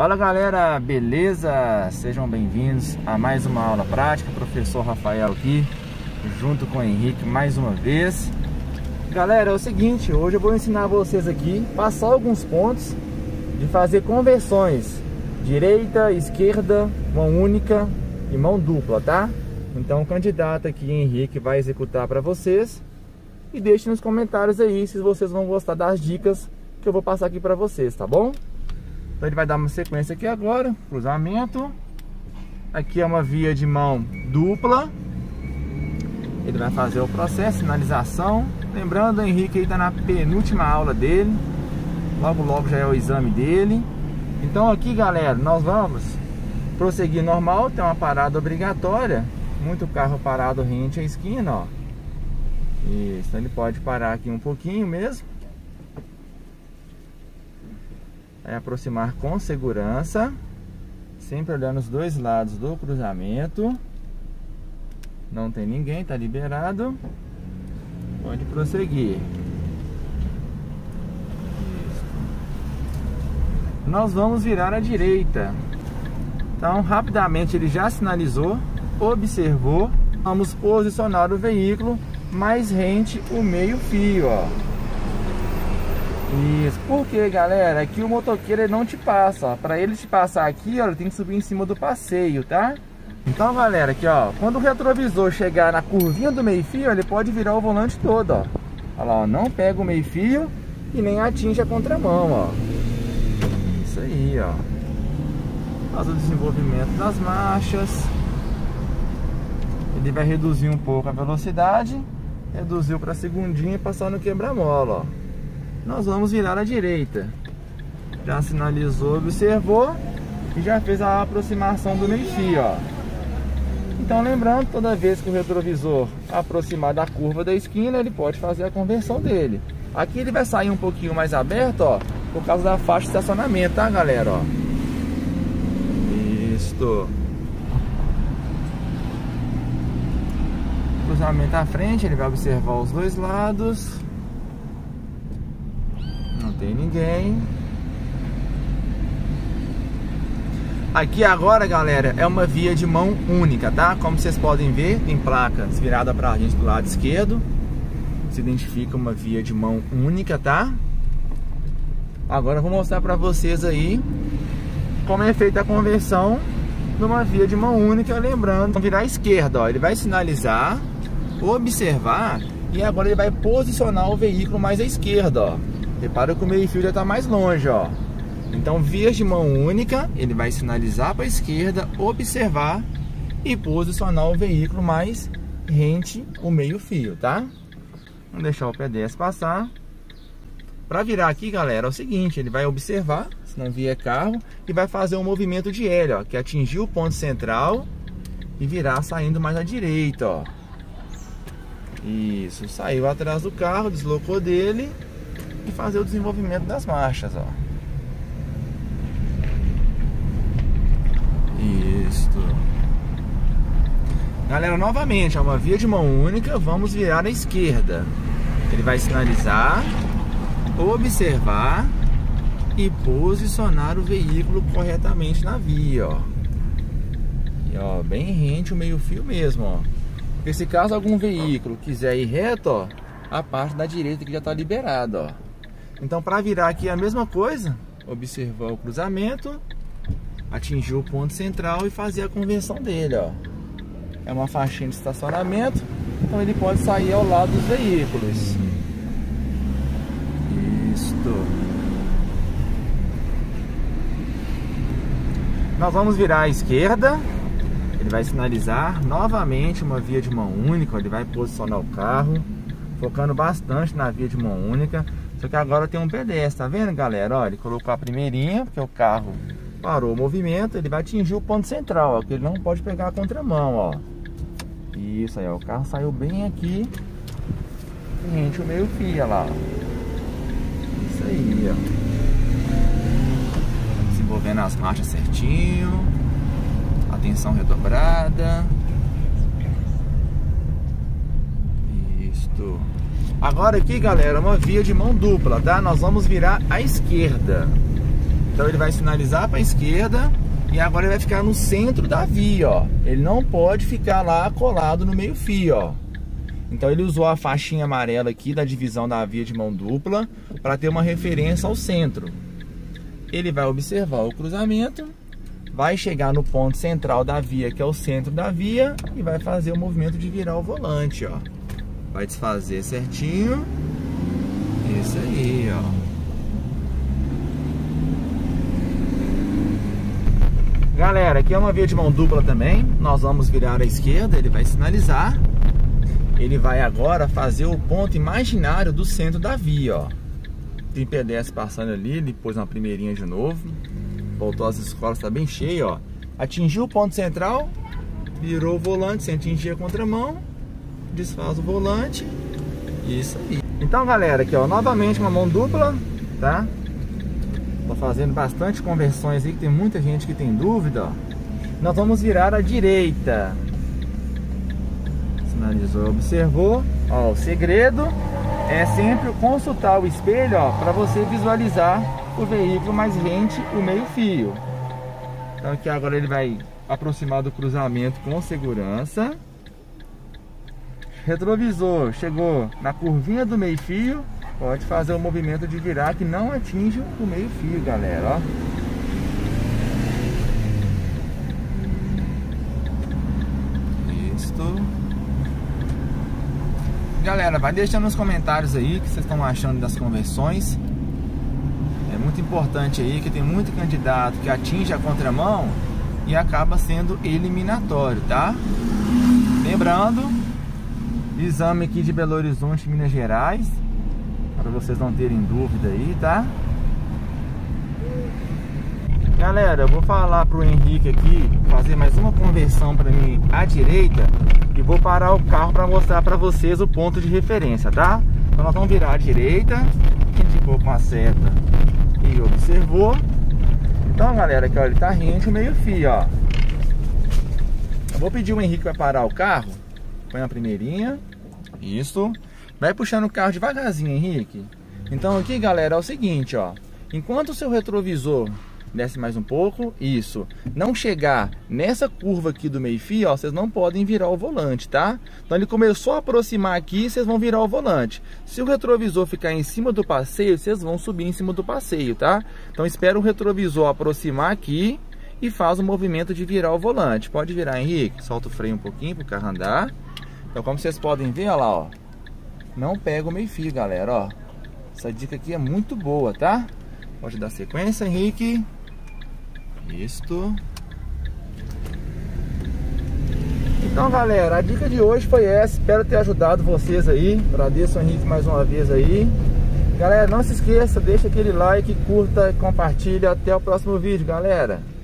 Fala galera, beleza? Sejam bem-vindos a mais uma aula prática. Professor Rafael aqui, junto com o Henrique mais uma vez. Galera, é o seguinte, hoje eu vou ensinar vocês aqui, passar alguns pontos de fazer conversões direita, esquerda, mão única e mão dupla, tá? Então o candidato aqui, Henrique, vai executar para vocês. E deixe nos comentários aí se vocês vão gostar das dicas que eu vou passar aqui para vocês, tá bom? Então ele vai dar uma sequência aqui agora, cruzamento. Aqui é uma via de mão dupla. Ele vai fazer o processo, sinalização. Lembrando, o Henrique aí está na penúltima aula dele. Logo, logo já é o exame dele. Então aqui, galera, nós vamos prosseguir normal. Tem uma parada obrigatória. Muito carro parado rente à esquina, ó. Isso, então ele pode parar aqui um pouquinho mesmo. É aproximar com segurança, sempre olhando os dois lados do cruzamento. Não tem ninguém, tá liberado. Pode prosseguir. Isso. Nós vamos virar à direita. Então, rapidamente ele já sinalizou, observou. Vamos posicionar o veículo mais rente o meio fio, ó. Isso, porque galera, aqui o motoqueiro ele não te passa, ó. Pra ele te passar aqui, ó, ele tem que subir em cima do passeio, tá? Então galera, aqui ó, quando o retrovisor chegar na curvinha do meio fio, ele pode virar o volante todo, ó. Olha lá, ó, não pega o meio fio e nem atinge a contramão, ó. Isso aí, ó. Faz o desenvolvimento das marchas. Ele vai reduzir um pouco a velocidade. Reduziu para segundinha e passar no quebra-mola, ó. Nós vamos virar à direita. Já sinalizou, observou. E já fez a aproximação do meio-fio, ó. Então lembrando, toda vez que o retrovisor aproximar da curva da esquina, ele pode fazer a conversão dele. Aqui ele vai sair um pouquinho mais aberto, ó, por causa da faixa de estacionamento, tá galera, ó. Isso. Cruzamento à frente, ele vai observar os dois lados. Não tem ninguém. Aqui agora, galera, é uma via de mão única, tá? Como vocês podem ver, tem placa virada pra gente do lado esquerdo. Se identifica uma via de mão única, tá? Agora eu vou mostrar pra vocês aí como é feita a conversão numa via de mão única, lembrando, virar à esquerda, ó. Ele vai sinalizar, observar e agora ele vai posicionar o veículo mais à esquerda, ó. Repara que o meio-fio já tá mais longe, ó. Então, vias de mão única, ele vai sinalizar para a esquerda, observar e posicionar o veículo mais rente o meio-fio, tá? Vamos deixar o pedestre passar. Para virar aqui, galera, é o seguinte, ele vai observar, se não vier carro, e vai fazer um movimento de L, ó, que atingiu o ponto central e virar saindo mais à direita, ó. Isso, saiu atrás do carro, deslocou dele e fazer o desenvolvimento das marchas, ó. Isto. Galera, novamente, é uma via de mão única. Vamos virar à esquerda. Ele vai sinalizar, observar e posicionar o veículo corretamente na via, ó. E, ó, bem rente o meio fio mesmo, ó. Porque se caso algum veículo quiser ir reto, ó, a parte da direita que já está liberada, ó. Então para virar aqui é a mesma coisa. Observar o cruzamento, atingir o ponto central e fazer a conversão dele, ó. É uma faixinha de estacionamento, então ele pode sair ao lado dos veículos. Isto. Nós vamos virar à esquerda. Ele vai sinalizar novamente uma via de mão única. Ele vai posicionar o carro, focando bastante na via de mão única. Só que agora tem um pedestre, tá vendo, galera? Ó, ele colocou a primeirinha, porque o carro parou o movimento, ele vai atingir o ponto central, ó, que ele não pode pegar a contramão, ó. Isso aí, ó, o carro saiu bem aqui, gente, o meio fio lá, ó. Isso aí, ó. Desenvolvendo as marchas certinho, atenção redobrada. Isso. Agora aqui, galera, uma via de mão dupla, tá? Nós vamos virar à esquerda. Então ele vai sinalizar para a esquerda e agora ele vai ficar no centro da via, ó. Ele não pode ficar lá colado no meio fio, ó. Então ele usou a faixinha amarela aqui da divisão da via de mão dupla para ter uma referência ao centro. Ele vai observar o cruzamento, vai chegar no ponto central da via, que é o centro da via, e vai fazer o movimento de virar o volante, ó. Vai desfazer certinho. Isso aí, ó. Galera, aqui é uma via de mão dupla também. Nós vamos virar à esquerda, ele vai sinalizar. Ele vai agora fazer o ponto imaginário do centro da via, ó. Tem pedestre passando ali, ele pôs uma primeirinha de novo. Voltou às escolas, tá bem cheio, ó. Atingiu o ponto central, virou o volante sem atingir a contramão, desfaz o volante. Isso aí. Então, galera, aqui ó, novamente uma mão dupla, tá? Tô fazendo bastante conversões aí, que tem muita gente que tem dúvida, ó. Nós vamos virar à direita. Sinalizou, observou. Ó, o segredo é sempre consultar o espelho, ó, para você visualizar o veículo mais rente o meio fio. Então aqui agora ele vai aproximar do cruzamento com segurança. Retrovisor, chegou na curvinha do meio fio, pode fazer o movimento de virar que não atinge o meio fio, galera, ó. Isto. Galera, vai deixando nos comentários aí o que vocês estão achando das conversões. É muito importante aí, que tem muito candidato que atinge a contramão e acaba sendo eliminatório, tá? Lembrando, exame aqui de Belo Horizonte, Minas Gerais, para vocês não terem dúvida aí, tá? Galera, eu vou falar pro Henrique aqui fazer mais uma conversão para mim à direita. E vou parar o carro para mostrar para vocês o ponto de referência, tá? Então nós vamos virar à direita, indicou com a seta e observou. Então, galera, aqui ó, ele tá rente o meio fio, ó. Eu vou pedir o Henrique para parar o carro. Põe a primeirinha. Isso. Vai puxando o carro devagarzinho, Henrique. Então aqui, galera, é o seguinte, ó. Enquanto o seu retrovisor desce mais um pouco, isso, não chegar nessa curva aqui do meio fio, ó, vocês não podem virar o volante, tá? Então ele começou a aproximar aqui, vocês vão virar o volante. Se o retrovisor ficar em cima do passeio, vocês vão subir em cima do passeio, tá? Então espera o retrovisor aproximar aqui e faz o movimento de virar o volante. Pode virar, Henrique, solta o freio um pouquinho pro carro andar. Então como vocês podem ver, olha lá, ó, não pega o meio fio, galera, ó. Essa dica aqui é muito boa, tá? Pode dar sequência, Henrique. Isto. Então, galera, a dica de hoje foi essa. Espero ter ajudado vocês aí. Agradeço ao Henrique mais uma vez aí. Galera, não se esqueça, deixa aquele like, curta, compartilha. Até o próximo vídeo, galera.